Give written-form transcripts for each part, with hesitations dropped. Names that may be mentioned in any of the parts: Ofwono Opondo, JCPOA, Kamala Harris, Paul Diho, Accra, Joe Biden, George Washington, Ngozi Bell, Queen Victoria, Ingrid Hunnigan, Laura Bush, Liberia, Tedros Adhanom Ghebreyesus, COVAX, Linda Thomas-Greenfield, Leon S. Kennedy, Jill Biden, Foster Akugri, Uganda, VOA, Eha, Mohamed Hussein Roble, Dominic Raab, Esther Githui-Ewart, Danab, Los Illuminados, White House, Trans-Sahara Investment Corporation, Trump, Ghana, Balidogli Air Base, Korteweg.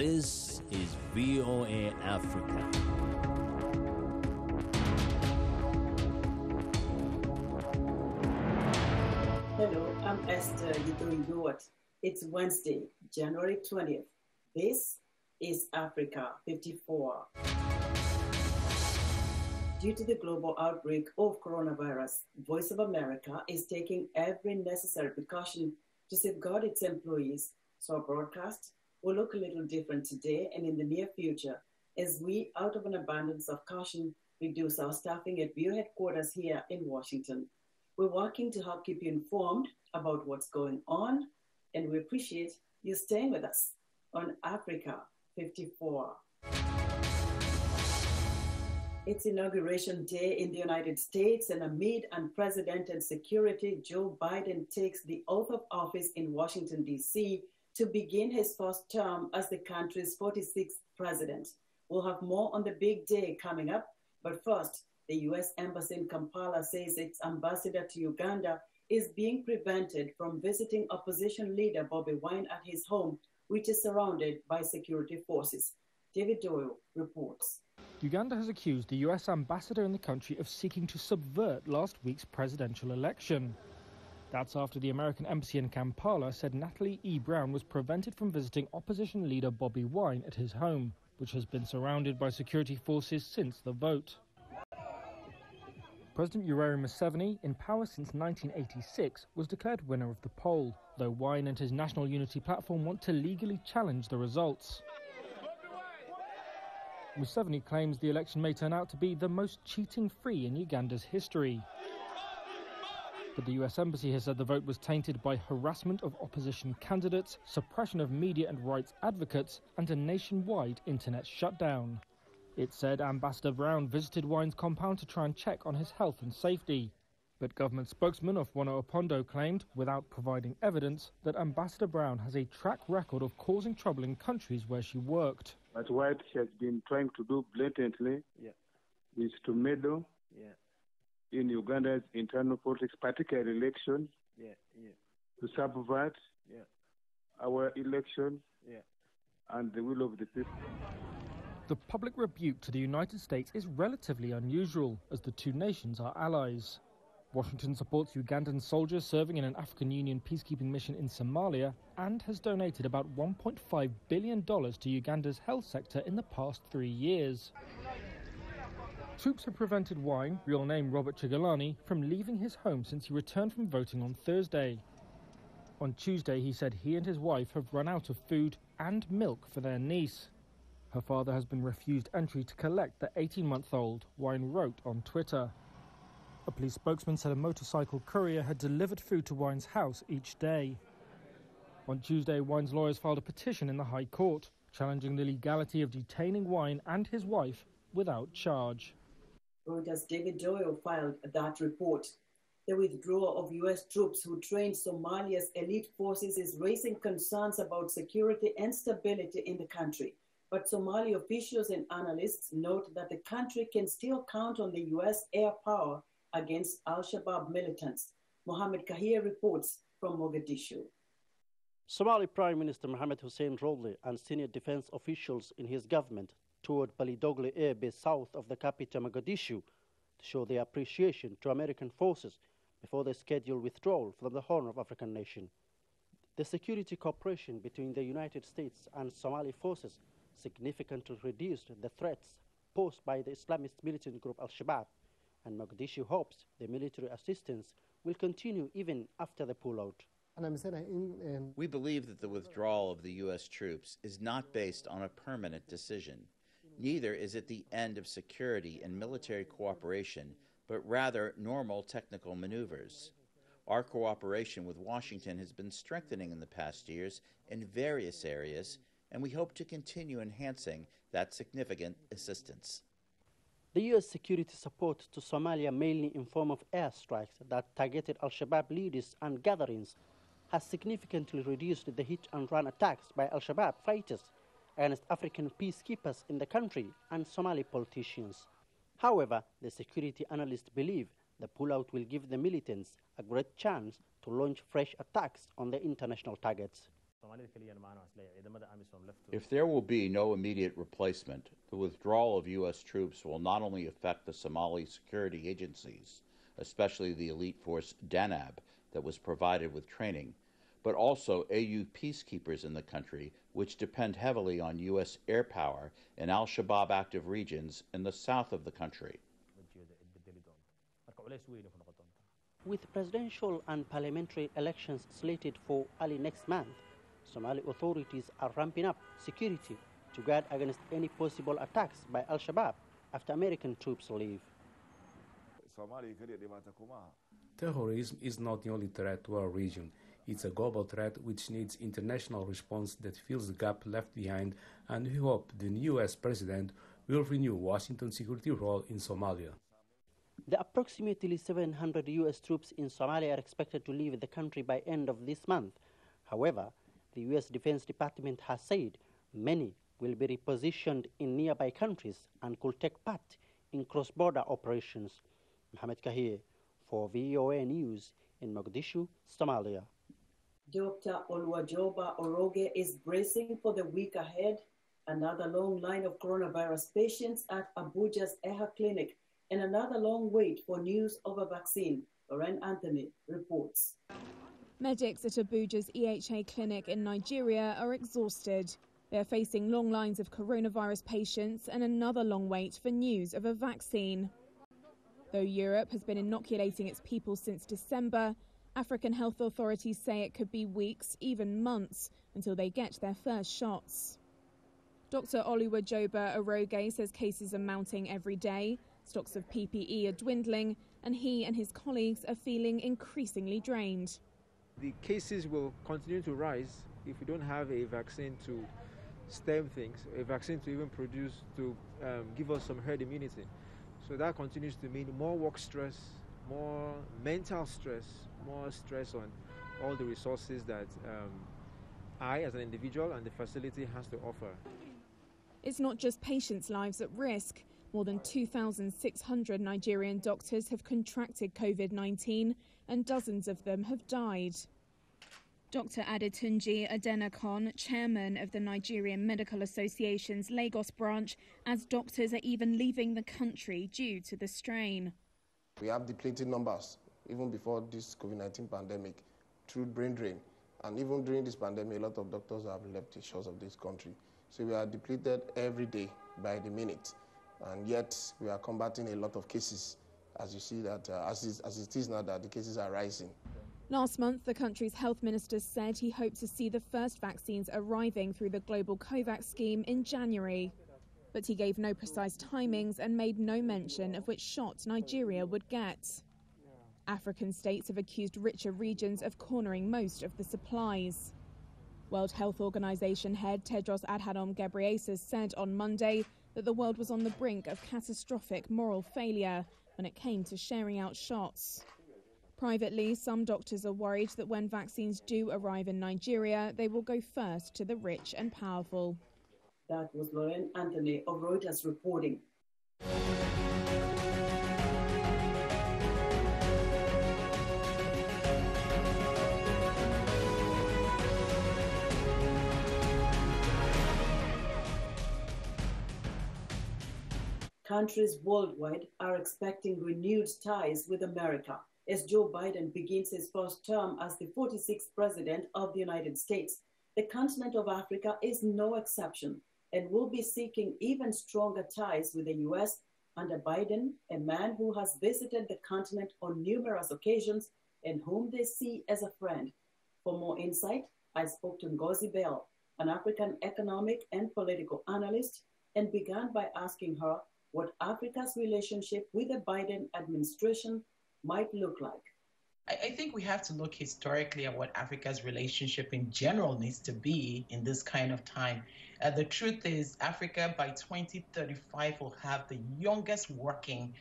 This is VOA Africa. Hello, I'm Esther Githui-Ewart. It's Wednesday, January 20th. This is Africa 54. Due to the global outbreak of coronavirus, Voice of America is taking every necessary precaution to safeguard its employees, so our broadcast will look a little different today and in the near future as we, out of an abundance of caution, reduce our staffing at Bureau headquarters here in Washington. We're working to help keep you informed about what's going on, and we appreciate you staying with us on Africa 54. It's Inauguration Day in the United States, and amid unprecedented security, Joe Biden takes the oath of office in Washington, D.C. to begin his first term as the country's 46th president. We'll have more on the big day coming up, but first, the U.S. Embassy in Kampala says its ambassador to Uganda is being prevented from visiting opposition leader Bobi Wine at his home, which is surrounded by security forces. David Doyle reports. Uganda has accused the US ambassador in the country of seeking to subvert last week's presidential election. That's after the American embassy in Kampala said Natalie E. Brown was prevented from visiting opposition leader Bobi Wine at his home, which has been surrounded by security forces since the vote. President Yoweri Museveni, in power since 1986, was declared winner of the poll, though Wine and his National Unity Platform want to legally challenge the results. Museveni claims the election may turn out to be the most cheating-free in Uganda's history. But the US Embassy has said the vote was tainted by harassment of opposition candidates, suppression of media and rights advocates, and a nationwide internet shutdown. It said Ambassador Brown visited Wine's compound to try and check on his health and safety. But government spokesman Ofwono Opondo claimed, without providing evidence, that Ambassador Brown has a track record of causing trouble in countries where she worked. But what she has been trying to do blatantly is to meddle in Uganda's internal politics, particularly elections, to subvert our elections and the will of the people. The public rebuke to the United States is relatively unusual, as the two nations are allies. Washington supports Ugandan soldiers serving in an African Union peacekeeping mission in Somalia and has donated about $1.5 billion to Uganda's health sector in the past 3 years. Troops have prevented Wine, real name Robert Chigalani, from leaving his home since he returned from voting on Thursday. On Tuesday, he said he and his wife have run out of food and milk for their niece. Her father has been refused entry to collect the 18-month-old, Wine wrote on Twitter. A police spokesman said a motorcycle courier had delivered food to Wine's house each day. On Tuesday, Wine's lawyers filed a petition in the High Court, challenging the legality of detaining Wine and his wife without charge. Reuters' David Doyle filed that report. The withdrawal of U.S. troops who trained Somalia's elite forces is raising concerns about security and stability in the country. But Somali officials and analysts note that the country can still count on the U.S. air power against Al Shabaab militants. Mohammed Kahir reports from Mogadishu. Somali Prime Minister Mohamed Hussein Roble and senior defense officials in his government toured Balidogli Air Base south of the capital Mogadishu to show their appreciation to American forces before their scheduled withdrawal from the Horn of African nation. The security cooperation between the United States and Somali forces significantly reduced the threats posed by the Islamist militant group Al Shabaab, and Mogadishu hopes the military assistance will continue even after the pullout. We believe that the withdrawal of the U.S. troops is not based on a permanent decision. Neither is it the end of security and military cooperation, but rather normal technical maneuvers. Our cooperation with Washington has been strengthening in the past years in various areas, and we hope to continue enhancing that significant assistance. The U.S. security support to Somalia, mainly in form of airstrikes that targeted Al-Shabaab leaders and gatherings, has significantly reduced the hit-and-run attacks by Al-Shabaab fighters against African peacekeepers in the country and Somali politicians. However, the security analysts believe the pullout will give the militants a great chance to launch fresh attacks on their international targets. If there will be no immediate replacement, the withdrawal of U.S. troops will not only affect the Somali security agencies, especially the elite force Danab that was provided with training, but also AU peacekeepers in the country, which depend heavily on U.S. air power in Al Shabaab active regions in the south of the country. With presidential and parliamentary elections slated for early next month, Somali authorities are ramping up security to guard against any possible attacks by Al Shabaab after American troops leave. Terrorism is not the only threat to our region. It's a global threat which needs international response that fills the gap left behind, and we hope the new U.S. president will renew Washington's security role in Somalia. The approximately 700 U.S. troops in Somalia are expected to leave the country by end of this month. However, the U.S. Defense Department has said many will be repositioned in nearby countries and could take part in cross-border operations. Mohamed Kahir for VOA News in Mogadishu, Somalia. Dr. Oluwajoba Oroge is bracing for the week ahead. Another long line of coronavirus patients at Abuja's EHA clinic and another long wait for news of a vaccine. Loren Anthony reports. Medics at Abuja's EHA clinic in Nigeria are exhausted. They're facing long lines of coronavirus patients and another long wait for news of a vaccine. Though Europe has been inoculating its people since December, African health authorities say it could be weeks, even months, until they get their first shots. Dr. Oluwajoba Oroge says cases are mounting every day, stocks of PPE are dwindling, and he and his colleagues are feeling increasingly drained. The cases will continue to rise if we don't have a vaccine to stem things, a vaccine to even produce, to give us some herd immunity. So that continues to mean more work stress, more mental stress, more stress on all the resources that I as an individual and the facility has to offer. It's not just patients' lives at risk. More than 2,600 Nigerian doctors have contracted COVID-19 and dozens of them have died. Dr. Adetunji Adenakon, chairman of the Nigerian Medical Association's Lagos branch, as doctors are even leaving the country due to the strain. We have depleted numbers even before this COVID-19 pandemic through brain drain. And even during this pandemic, a lot of doctors have left the shores of this country. So we are depleted every day by the minute. And yet we are combating a lot of cases, as you see that, as it is now that the cases are rising. Last month, the country's health minister said he hoped to see the first vaccines arriving through the global COVAX scheme in January. But he gave no precise timings and made no mention of which shot Nigeria would get. African states have accused richer regions of cornering most of the supplies. World Health Organization head Tedros Adhanom Ghebreyesus said on Monday that the world was on the brink of catastrophic moral failure when it came to sharing out shots. Privately, some doctors are worried that when vaccines do arrive in Nigeria, they will go first to the rich and powerful. That was Loren Anthony of Reuters reporting. Countries worldwide are expecting renewed ties with America as Joe Biden begins his first term as the 46th president of the United States. The continent of Africa is no exception and will be seeking even stronger ties with the U.S. under Biden, a man who has visited the continent on numerous occasions and whom they see as a friend. For more insight, I spoke to Ngozi Bell, an African economic and political analyst, and began by asking her what Africa's relationship with the Biden administration might look like. I think we have to look historically at what Africa's relationship in general needs to be in this kind of time. The truth is Africa by 2035 will have the youngest working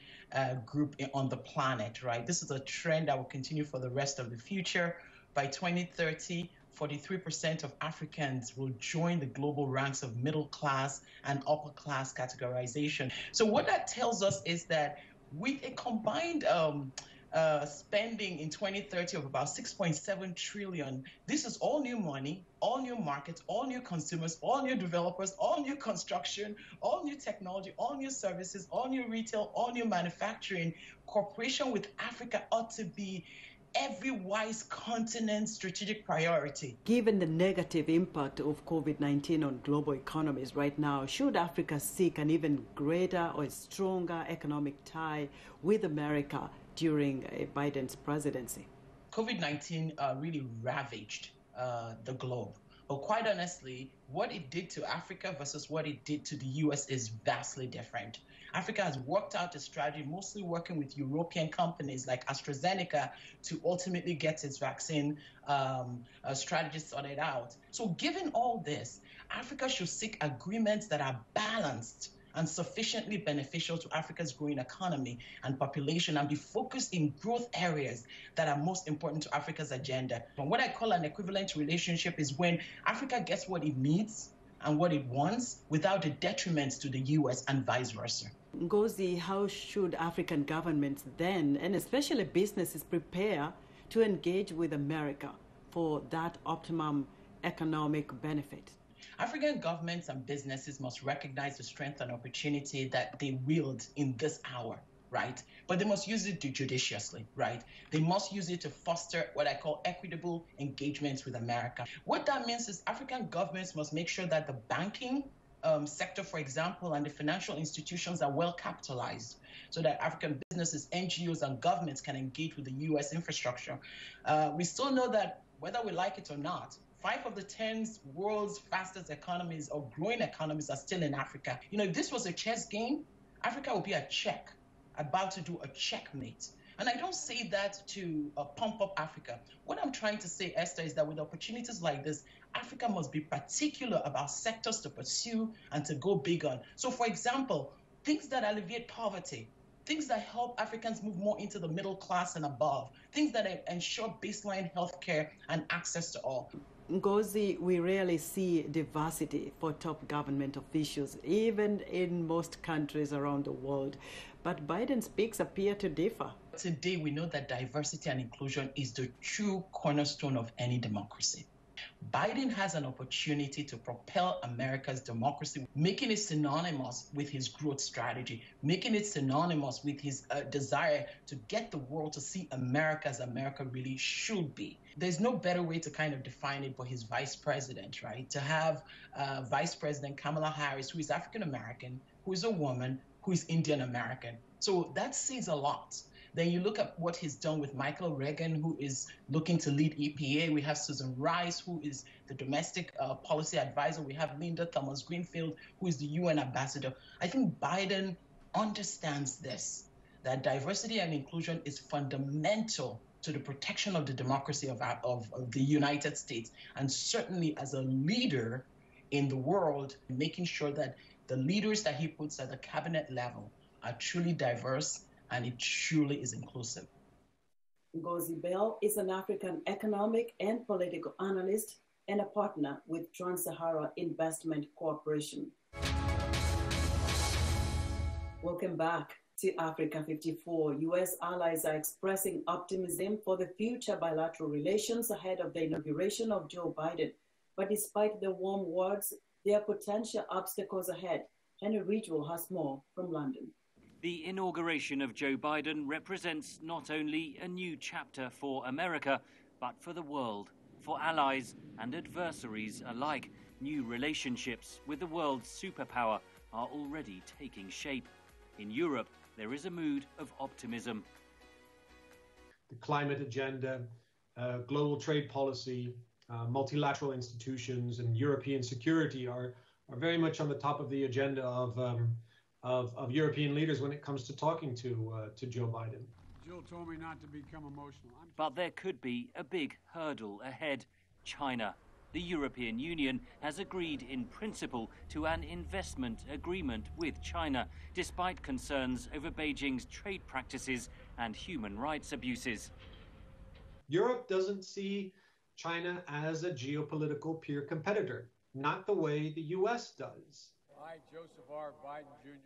group on the planet, right? This is a trend that will continue for the rest of the future. By 2030, 43% of Africans will join the global ranks of middle class and upper class categorization. So what that tells us is that with a combined spending in 2030 of about 6.7 trillion. This is all new money, all new markets, all new consumers, all new developers, all new construction, all new technology, all new services, all new retail, all new manufacturing. Cooperation with Africa ought to be every wise continent's strategic priority. Given the negative impact of COVID-19 on global economies right now, should Africa seek an even greater or stronger economic tie with America during Biden's presidency? COVID-19 really ravaged the globe. But quite honestly, what it did to Africa versus what it did to the U.S. is vastly different. Africa has worked out a strategy, mostly working with European companies like AstraZeneca to ultimately get its vaccine strategy sorted out. So given all this, Africa should seek agreements that are balanced and sufficiently beneficial to Africa's growing economy and population, and be focused in growth areas that are most important to Africa's agenda. And what I call an equivalent relationship is when Africa gets what it needs and what it wants without the detriments to the U.S. and vice versa. Ngozi, how should African governments then, and especially businesses, prepare to engage with America for that optimum economic benefit? African governments and businesses must recognize the strength and opportunity that they wield in this hour, right? But they must use it judiciously, right? They must use it to foster what I call equitable engagements with America. What that means is African governments must make sure that the banking sector, for example, and the financial institutions are well capitalized so that African businesses, NGOs, and governments can engage with the U.S. infrastructure. We still know that, whether we like it or not, 5 of the 10 world's fastest economies or growing economies are still in Africa. You know, if this was a chess game, Africa would be a check, about to do a checkmate. And I don't say that to pump up Africa. What I'm trying to say, Esther, is that with opportunities like this, Africa must be particular about sectors to pursue and to go big on. So, for example, things that alleviate poverty, things that help Africans move more into the middle class and above, things that ensure baseline health care and access to all. Ngozi, we rarely see diversity for top government officials, even in most countries around the world. But Biden's picks appear to differ. Today, we know that diversity and inclusion is the true cornerstone of any democracy. Biden has an opportunity to propel America's democracy, making it synonymous with his growth strategy, making it synonymous with his desire to get the world to see America as America really should be. There's no better way to kind of define it but his vice president, right? To have Vice President Kamala Harris, who is African-American, who is a woman, who is Indian-American. So that says a lot. Then you look at what he's done with Michael Regan, who is looking to lead EPA. We have Susan Rice, who is the domestic policy advisor. We have Linda Thomas-Greenfield, who is the UN ambassador. I think Biden understands this, that diversity and inclusion is fundamental to the protection of the democracy of the United States. And certainly as a leader in the world, making sure that the leaders that he puts at the cabinet level are truly diverse and it truly is inclusive. Ngozi Bell is an African economic and political analyst and a partner with Trans-Sahara Investment Corporation. Welcome back to Africa 54. U.S. allies are expressing optimism for the future bilateral relations ahead of the inauguration of Joe Biden. But despite the warm words, there are potential obstacles ahead. Henry Ridgewell has more from London. The inauguration of Joe Biden represents not only a new chapter for America, but for the world, for allies and adversaries alike. New relationships with the world's superpower are already taking shape. In Europe, there is a mood of optimism. The climate agenda, global trade policy, multilateral institutions and European security are very much on the top of the agenda of European leaders when it comes to talking to Joe Biden. Jill told me not to become emotional. But there could be a big hurdle ahead. China. The European Union has agreed in principle to an investment agreement with China, despite concerns over Beijing's trade practices and human rights abuses. Europe doesn't see China as a geopolitical peer competitor, not the way the U.S. does.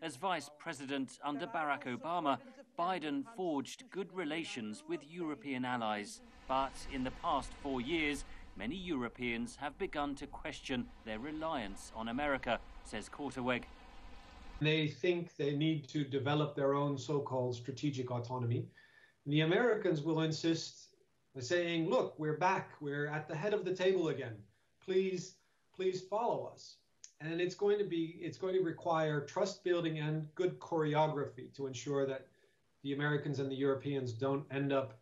As vice president under Barack Obama, Biden forged good relations with European allies. But in the past 4 years, many Europeans have begun to question their reliance on America, says Korteweg. They think they need to develop their own so-called strategic autonomy. The Americans will insist by saying, look, we're back, we're at the head of the table again. Please follow us. And it's going to require trust building and good choreography to ensure that the Americans and the Europeans don't end up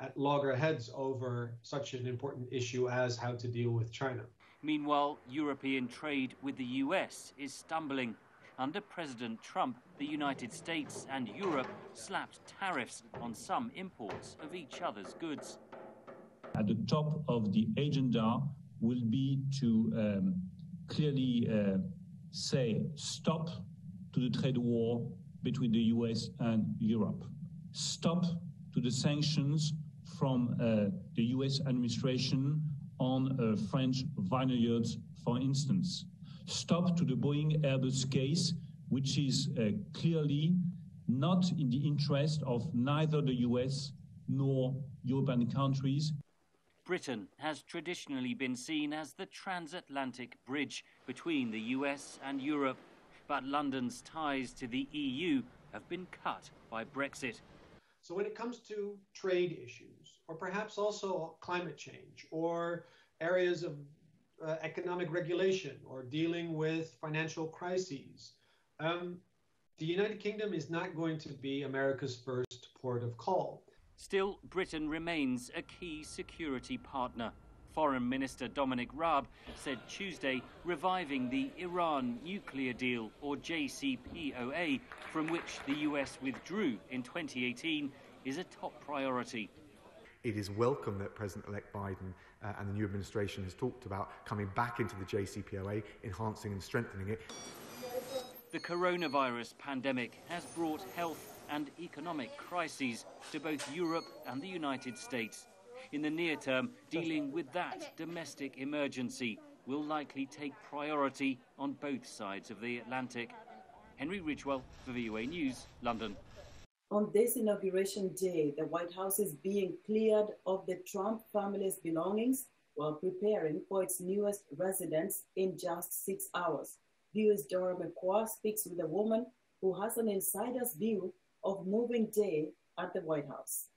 at loggerheads over such an important issue as how to deal with China. Meanwhile, European trade with the U.S. is stumbling. Under President Trump, the United States and Europe slapped tariffs on some imports of each other's goods. At the top of the agenda will be to clearly say stop to the trade war between the U.S. and Europe. Stop to the sanctions from the U.S. administration on French vineyards, for instance. Stop to the Boeing Airbus case, which is clearly not in the interest of neither the U.S. nor European countries. Britain has traditionally been seen as the transatlantic bridge between the U.S. and Europe, but London's ties to the EU have been cut by Brexit. So when it comes to trade issues, or perhaps also climate change, or areas of economic regulation, or dealing with financial crises, the United Kingdom is not going to be America's first port of call. Still, Britain remains a key security partner. Foreign Minister Dominic Raab said Tuesday reviving the Iran nuclear deal, or JCPOA, from which the US withdrew in 2018, is a top priority. It is welcome that President-elect Biden and the new administration has talked about coming back into the JCPOA, enhancing and strengthening it. The coronavirus pandemic has brought health and economic crises to both Europe and the United States. In the near term, dealing with that domestic emergency will likely take priority on both sides of the Atlantic. Henry Ridgewell for VOA News, London. On this inauguration day, the White House is being cleared of the Trump family's belongings while preparing for its newest residence in just 6 hours. VOA's Dora McCoy speaks with a woman who has an insider's view of moving day at the White House.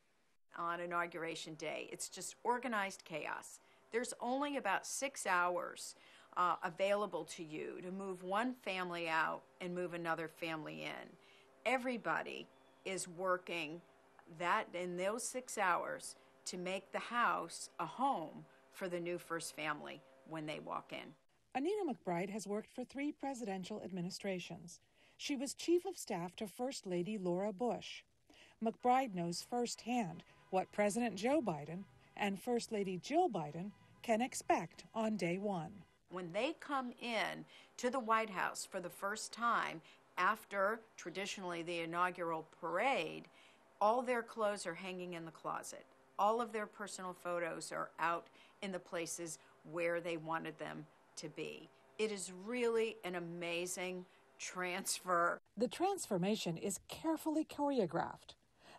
On inauguration day, it's just organized chaos. There's only about 6 hours available to you to move one family out and move another family in. Everybody is working that in those 6 hours to make the house a home for the new first family when they walk in. Anita McBride has worked for 3 presidential administrations. She was chief of staff to First Lady Laura Bush. McBride knows firsthand what President Joe Biden and First Lady Jill Biden can expect on day one. When they come in to the White House for the first time, after traditionally the inaugural parade, all their clothes are hanging in the closet. All of their personal photos are out in the places where they wanted them to be. It is really an amazing transfer. The transformation is carefully choreographed.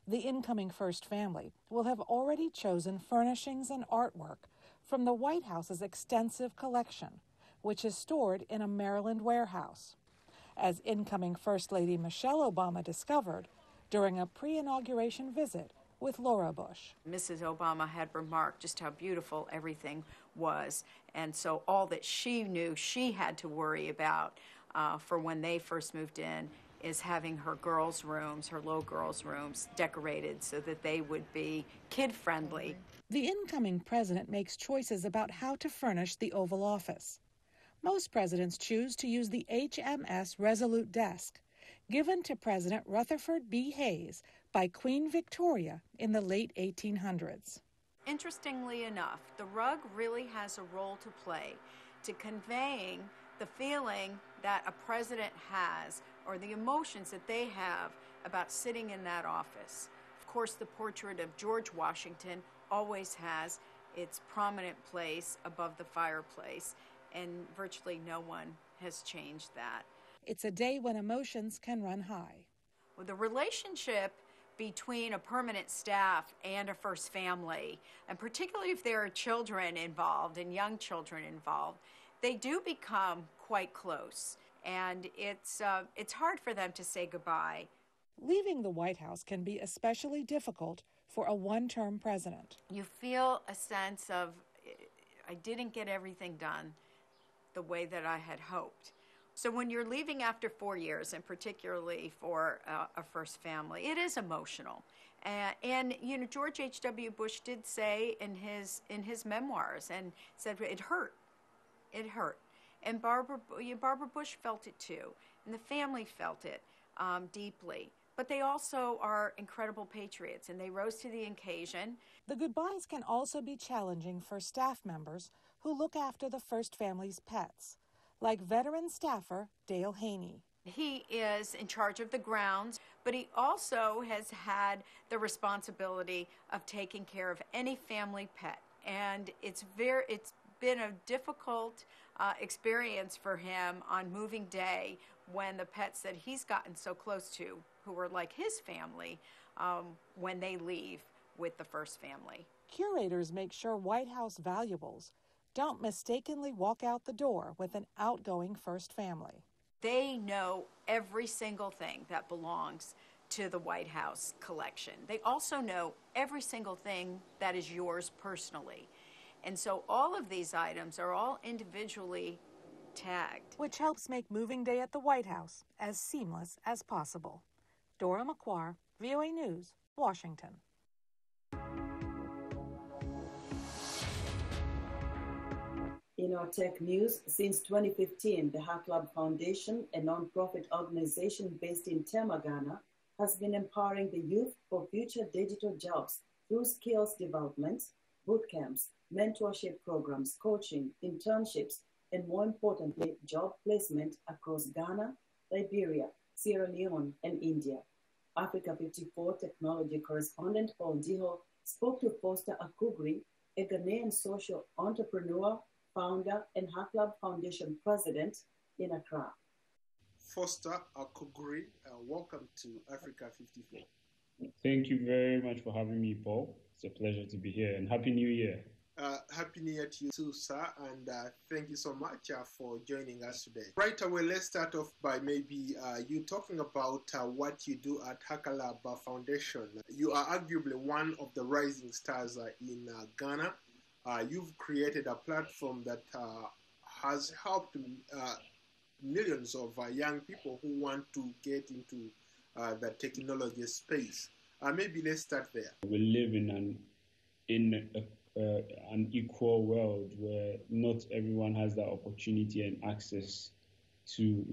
The incoming first family will have already chosen furnishings and artwork from the White House's extensive collection, which is stored in a Maryland warehouse. As incoming First Lady Michelle Obama discovered during a pre-inauguration visit with Laura Bush. Mrs. Obama had remarked just how beautiful everything was, and so all that she knew she had to worry about for when they first moved in is having her girls' rooms, her little girls' rooms, decorated so that they would be kid-friendly. The incoming president makes choices about how to furnish the Oval Office. Most presidents choose to use the HMS Resolute Desk, given to President Rutherford B. Hayes by Queen Victoria in the late 1800s. Interestingly enough, the rug really has a role to play to conveying the feeling that a president has or the emotions that they have about sitting in that office. Of course, the portrait of George Washington always has its prominent place above the fireplace, and virtually no one has changed that. It's a day when emotions can run high. Well, the relationship between a permanent staff and a first family, and particularly if there are children involved and young children involved, they do become quite close, and it's hard for them to say goodbye. Leaving the White House can be especially difficult for a one-term president. You feel a sense of, I didn't get everything done the way that I had hoped. So when you're leaving after 4 years, and particularly for a first family, it is emotional. And you know, George H.W. Bush did say in his memoirs, and said it hurt. It hurt. And Barbara Bush felt it too, and the family felt it deeply. But they also are incredible patriots, and they rose to the occasion. The goodbyes can also be challenging for staff members who look after the first family's pets, like veteran staffer Dale Haney. He is in charge of the grounds, but he also has had the responsibility of taking care of any family pet. And it's been a difficult experience for him on moving day when the pets that he's gotten so close to, who are like his family, when they leave with the first family. Curators make sure White House valuables don't mistakenly walk out the door with an outgoing first family. They know every single thing that belongs to the White House collection. They also know every single thing that is yours personally. And so all of these items are all individually tagged. Which helps make moving day at the White House as seamless as possible. Dora McQuarr, VOA News, Washington. In our tech news, since 2015, the Hack Lab Foundation, a nonprofit organization based in Tema, Ghana, has been empowering the youth for future digital jobs through skills development, boot camps, mentorship programs, coaching, internships, and more importantly, job placement across Ghana, Liberia, Sierra Leone, and India. Africa 54 technology correspondent Paul Diho spoke to Foster Akugri, a Ghanaian social entrepreneur, founder and Hack Lab Foundation president in Accra. Foster Akugri, welcome to Africa 54. Thank you very much for having me, Paul. It's a pleasure to be here, and Happy New Year. Happy New Year to you too, sir, and thank you so much for joining us today. Right away, let's start off by maybe you talking about what you do at Hack Lab Foundation. You are arguably one of the rising stars in Ghana. You've created a platform that has helped millions of young people who want to get into the technology space. Maybe let's start there. We live in an equal world where not everyone has that opportunity and access to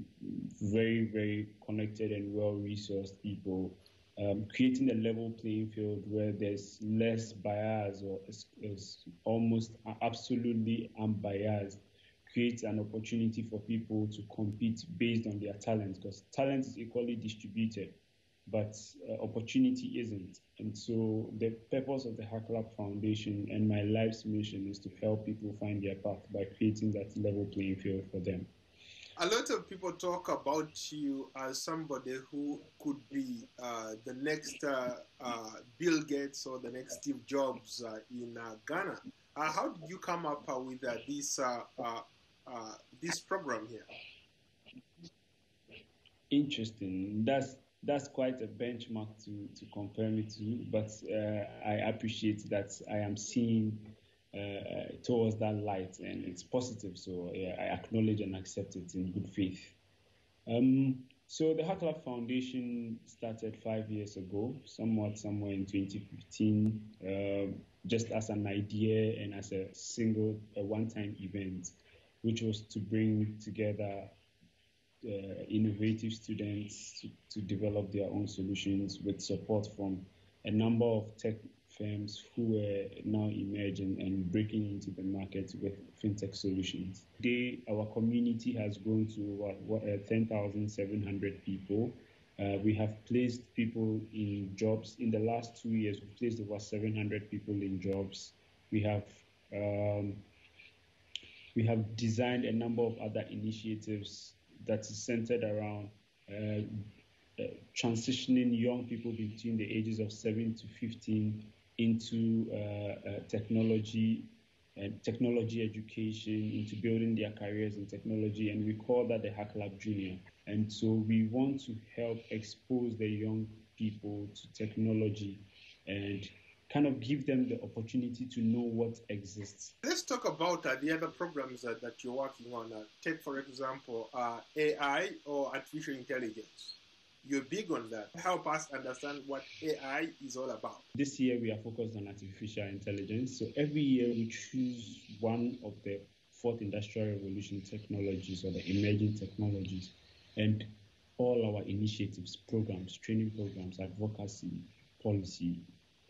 very, very connected and well-resourced people. Creating a level playing field where there's less bias or is almost absolutely unbiased creates an opportunity for people to compete based on their talent, because talent is equally distributed, but opportunity isn't. And so the purpose of the Hack Lab Foundation and my life's mission is to help people find their path by creating that level playing field for them. A lot of people talk about you as somebody who could be the next Bill Gates or the next Steve Jobs in Ghana. How did you come up with this program here? Interesting. That's quite a benchmark to compare me to, but I appreciate that I am seeing towards that light, and it's positive, so yeah, I acknowledge and accept it in good faith. So the Hack Lab Foundation started 5 years ago, somewhere in 2015, just as an idea and as a one-time event, which was to bring together innovative students to develop their own solutions with support from a number of tech firms who are now emerging and breaking into the market with fintech solutions. Today, our community has grown to 10,700 people. We have placed people in jobs. In the last 2 years, we've placed over 700 people in jobs. We have designed a number of other initiatives that is centered around transitioning young people between the ages of 7 to 15 into technology and technology education, into building their careers in technology, and we call that the Hack Lab Junior. And so we want to help expose the young people to technology and kind of give them the opportunity to know what exists. Let's talk about the other programs that you're working on. Take, for example, AI or artificial intelligence. You're big on that. Help us understand what AI is all about. This year, we are focused on artificial intelligence. So every year, we choose one of the fourth industrial revolution technologies or the emerging technologies. And all our initiatives, programs, training programs, advocacy, policy,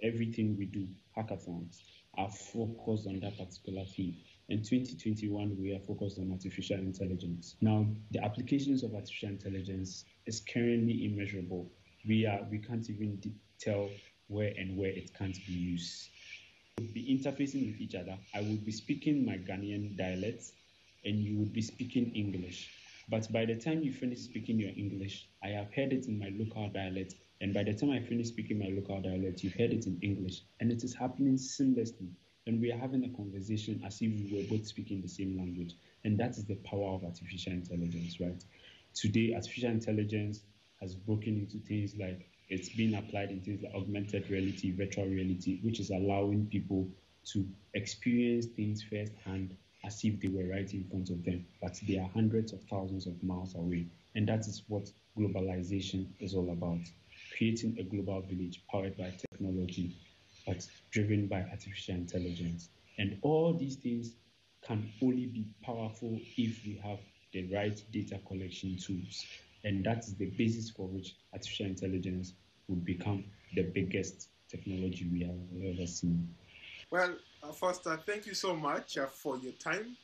everything we do, hackathons, are focused on that particular field. In 2021, we are focused on artificial intelligence. Now, the applications of artificial intelligence is currently immeasurable. We can't even tell where and where it can't be used. We'll be interfacing with each other. I will be speaking my Ghanaian dialect, and you will be speaking English. But by the time you finish speaking your English, I have heard it in my local dialect. And by the time I finish speaking my local dialect, you've heard it in English. And it is happening seamlessly. And we are having a conversation as if we were both speaking the same language. And that is the power of artificial intelligence, right? Today, artificial intelligence has broken into things like it's being applied in things like augmented reality, virtual reality, which is allowing people to experience things firsthand as if they were right in front of them. But they are hundreds of thousands of miles away. And that is what globalization is all about. Creating a global village powered by technology, but driven by artificial intelligence. And all these things can only be powerful if we have the right data collection tools. And that's the basis for which artificial intelligence will become the biggest technology we have ever seen. Well, Foster, thank you so much for your time.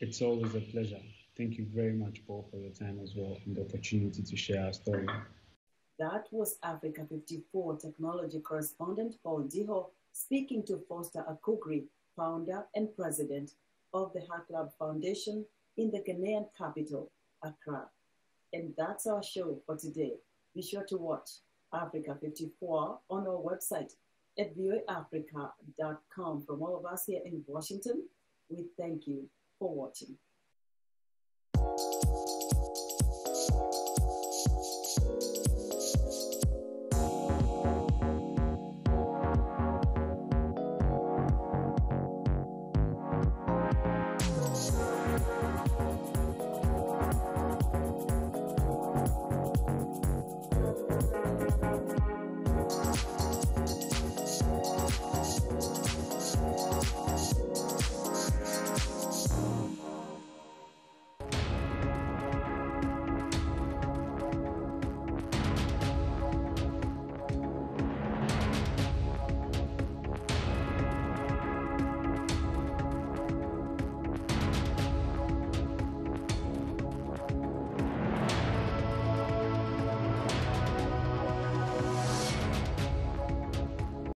It's always a pleasure. Thank you very much, Paul, for your time as well and the opportunity to share our story. That was Africa 54 technology correspondent Paul Diho speaking to Foster Akugri, founder and president of the Hack Lab Foundation in the Ghanaian capital, Accra. And that's our show for today. Be sure to watch Africa 54 on our website at voaafrica.com. From all of us here in Washington, we thank you for watching.